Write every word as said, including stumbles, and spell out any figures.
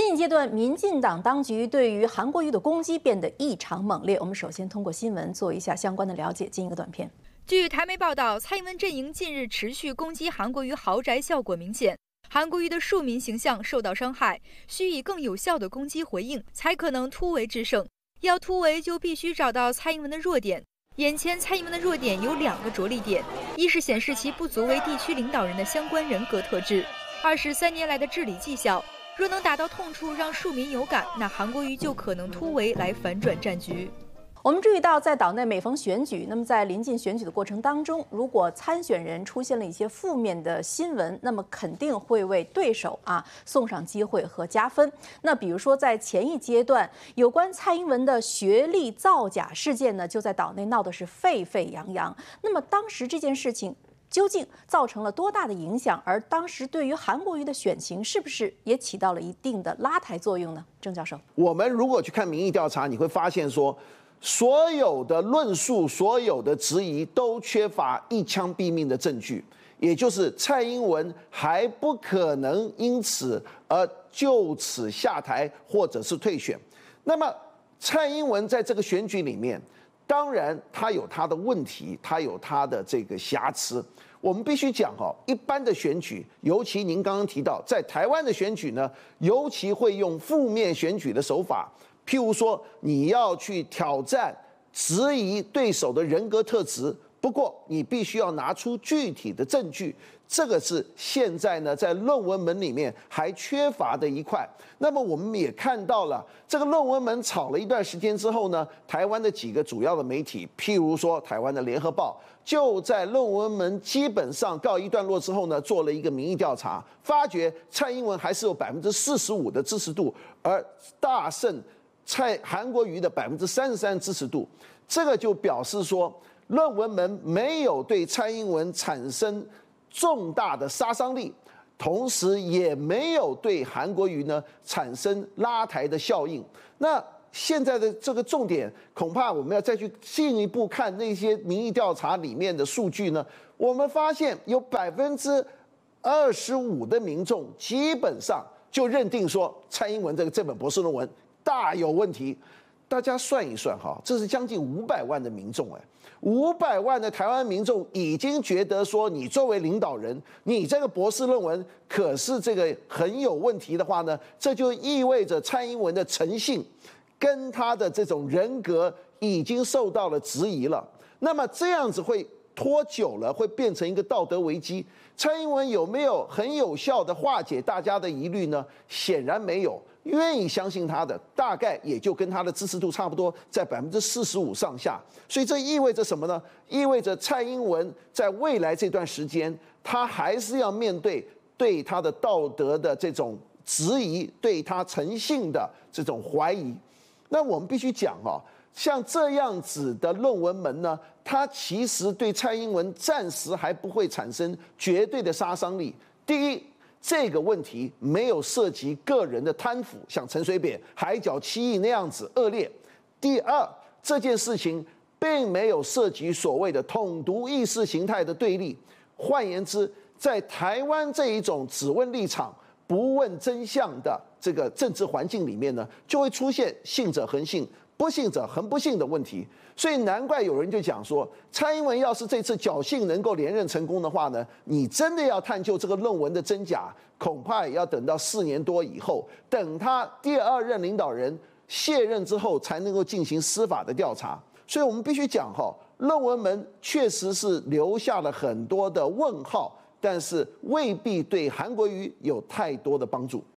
近阶段，民进党当局对于韩国瑜的攻击变得异常猛烈。我们首先通过新闻做一下相关的了解，进一个短片。据台媒报道，蔡英文阵营近日持续攻击韩国瑜豪宅，效果明显。 韩国瑜的庶民形象受到伤害，需以更有效的攻击回应，才可能突围制胜。要突围，就必须找到蔡英文的弱点。眼前蔡英文的弱点有两个着力点：一是显示其不足为地区领导人的相关人格特质；二是三年来的治理绩效。若能打到痛处，让庶民有感，那韩国瑜就可能突围来反转战局。 我们注意到，在岛内每逢选举，那么在临近选举的过程当中，如果参选人出现了一些负面的新闻，那么肯定会为对手啊送上机会和加分。那比如说，在前一阶段，有关蔡英文的学历造假事件呢，就在岛内闹得是沸沸扬扬。那么当时这件事情究竟造成了多大的影响？而当时对于韩国瑜的选情，是不是也起到了一定的拉抬作用呢？郑教授，我们如果去看民意调查，你会发现说， 所有的论述，所有的质疑，都缺乏一枪毙命的证据，也就是蔡英文还不可能因此而就此下台或者是退选。那么，蔡英文在这个选举里面，当然他有他的问题，他有他的这个瑕疵。我们必须讲哦，一般的选举，尤其您刚刚提到在台湾的选举呢，尤其会用负面选举的手法。 譬如说，你要去挑战、质疑对手的人格特质，不过你必须要拿出具体的证据。这个是现在呢，在论文门里面还缺乏的一块。那么我们也看到了，这个论文门吵了一段时间之后呢，台湾的几个主要的媒体，譬如说台湾的《联合报》，就在论文门基本上告一段落之后呢，做了一个民意调查，发觉蔡英文还是有百分之四十五的支持度，而大胜 蔡韩国瑜的百分之三十三支持度，这个就表示说，论文门没有对蔡英文产生重大的杀伤力，同时也没有对韩国瑜呢产生拉抬的效应。那现在的这个重点，恐怕我们要再去进一步看那些民意调查里面的数据呢。我们发现有百分之二十五的民众基本上就认定说，蔡英文这个这本博士论文 大有问题，大家算一算哈，这是将近五百万的民众哎，五百万的台湾民众已经觉得说，你作为领导人，你这个博士论文可是这个很有问题的话呢，这就意味着蔡英文的诚信跟他的这种人格已经受到了质疑了。那么这样子会拖久了，会变成一个道德危机。蔡英文有没有很有效的化解大家的疑虑呢？显然没有。 愿意相信他的，大概也就跟他的支持度差不多，在百分之四十五上下。所以这意味着什么呢？意味着蔡英文在未来这段时间，他还是要面对对他的道德的这种质疑，对他诚信的这种怀疑。那我们必须讲哦，像这样子的论文门呢，它其实对蔡英文暂时还不会产生绝对的杀伤力。第一， 这个问题没有涉及个人的贪腐，像陈水扁海角七亿那样子恶劣。第二，这件事情并没有涉及所谓的统独意识形态的对立。换言之，在台湾这一种只问立场不问真相的这个政治环境里面呢，就会出现信者恒信，不信者恒不信的问题。所以难怪有人就讲说，蔡英文要是这次侥幸能够连任成功的话呢，你真的要探究这个论文的真假，恐怕也要等到四年多以后，等他第二任领导人卸任之后，才能够进行司法的调查。所以我们必须讲哈，论文门确实是留下了很多的问号，但是未必对韩国瑜有太多的帮助。